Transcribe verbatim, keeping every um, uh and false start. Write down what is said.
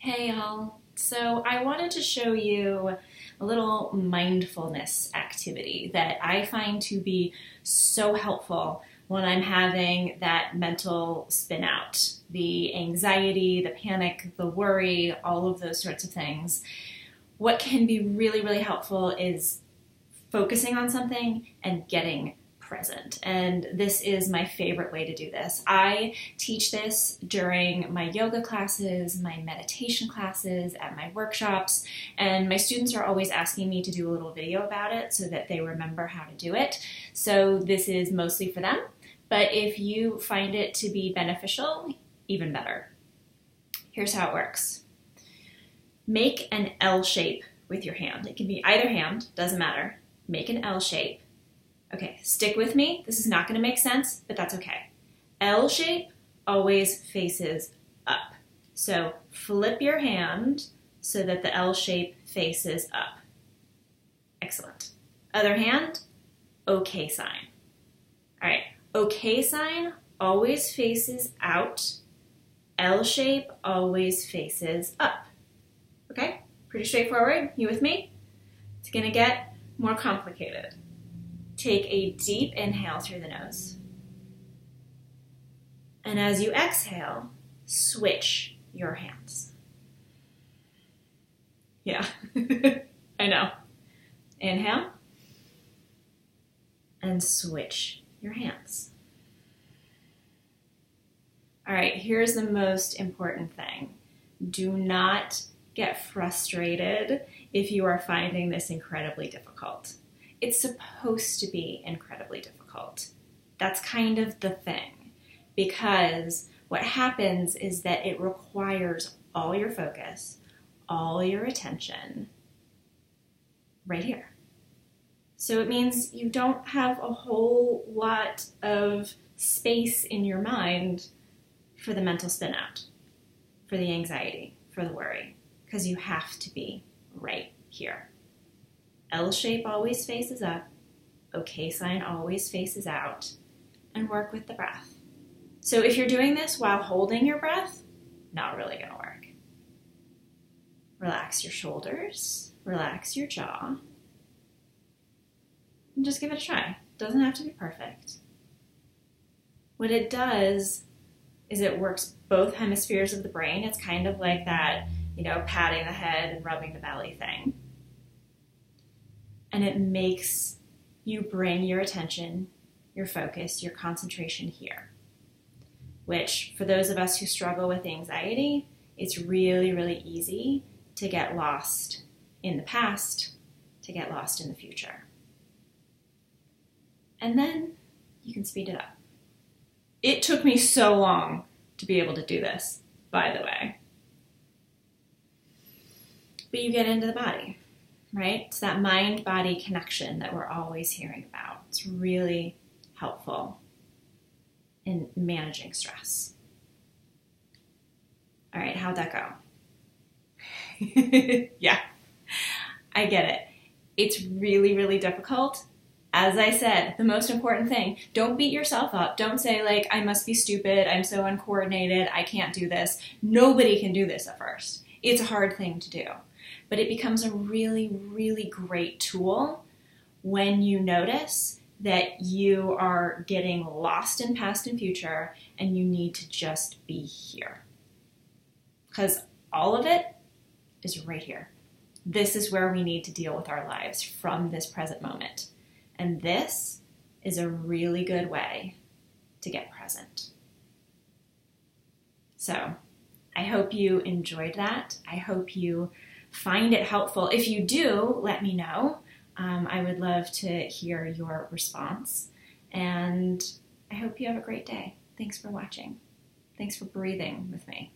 Hey y'all, so I wanted to show you a little mindfulness activity that I find to be so helpful when I'm having that mental spin out, the anxiety, the panic, the worry, all of those sorts of things. What can be really, really helpful is focusing on something and getting present. And this is my favorite way to do this. I teach this during my yoga classes, my meditation classes, at my workshops, and my students are always asking me to do a little video about it so that they remember how to do it. So this is mostly for them, but if you find it to be beneficial, even better. Here's how it works. Make an L shape with your hand. It can be either hand, doesn't matter. Make an L shape. Okay, stick with me. This is not going to make sense, but that's okay. L shape always faces up. So flip your hand so that the L shape faces up. Excellent. Other hand, okay sign. All right, okay sign always faces out. L shape always faces up. Okay, pretty straightforward. You with me? It's going to get more complicated. Take a deep inhale through the nose. And as you exhale, switch your hands. Yeah, I know. Inhale. And switch your hands. All right, here's the most important thing. Do not get frustrated if you are finding this incredibly difficult. It's supposed to be incredibly difficult. That's kind of the thing, because what happens is that it requires all your focus, all your attention right here. So it means you don't have a whole lot of space in your mind for the mental spin out, for the anxiety, for the worry, because you have to be right here. L shape always faces up, okay sign always faces out, and work with the breath. So if you're doing this while holding your breath, not really going to work. Relax your shoulders, relax your jaw, and just give it a try. It doesn't have to be perfect. What it does is it works both hemispheres of the brain. It's kind of like that, you know, patting the head and rubbing the belly thing. And it makes you bring your attention, your focus, your concentration here, which for those of us who struggle with anxiety, it's really, really easy to get lost in the past, to get lost in the future. And then you can speed it up. It took me so long to be able to do this, by the way. But you get into the body. Right? It's that mind-body connection that we're always hearing about. It's really helpful in managing stress. All right, how'd that go? Yeah, I get it. It's really, really difficult. As I said, the most important thing, don't beat yourself up. Don't say like, I must be stupid. I'm so uncoordinated. I can't do this. Nobody can do this at first. It's a hard thing to do. But it becomes a really, really great tool when you notice that you are getting lost in past and future and you need to just be here. Because all of it is right here. This is where we need to deal with our lives from this present moment. And this is a really good way to get present. So I hope you enjoyed that. I hope you find it helpful. If you do, let me know. Um, I would love to hear your response. And I hope you have a great day. Thanks for watching. Thanks for breathing with me.